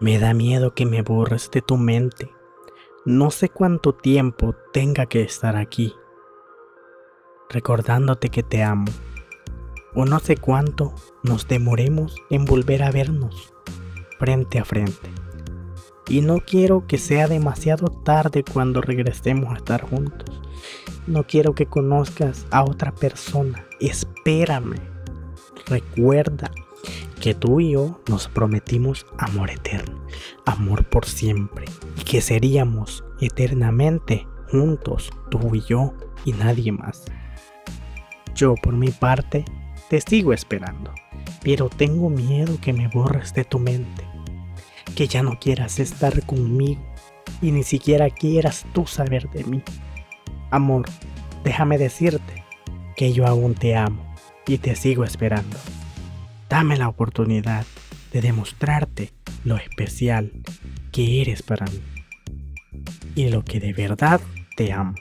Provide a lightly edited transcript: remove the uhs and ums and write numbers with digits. Me da miedo que me borres de tu mente. No sé cuánto tiempo tenga que estar aquí, recordándote que te amo. O no sé cuánto nos demoremos en volver a vernos frente a frente. Y no quiero que sea demasiado tarde cuando regresemos a estar juntos. No quiero que conozcas a otra persona. Espérame. Recuerda que tú y yo nos prometimos amor eterno, amor por siempre, y que seríamos eternamente juntos, tú y yo y nadie más. Yo por mi parte te sigo esperando, pero tengo miedo que me borres de tu mente, que ya no quieras estar conmigo y ni siquiera quieras tú saber de mí. Amor, déjame decirte que yo aún te amo y te sigo esperando. Dame la oportunidad de demostrarte lo especial que eres para mí y lo que de verdad te amo.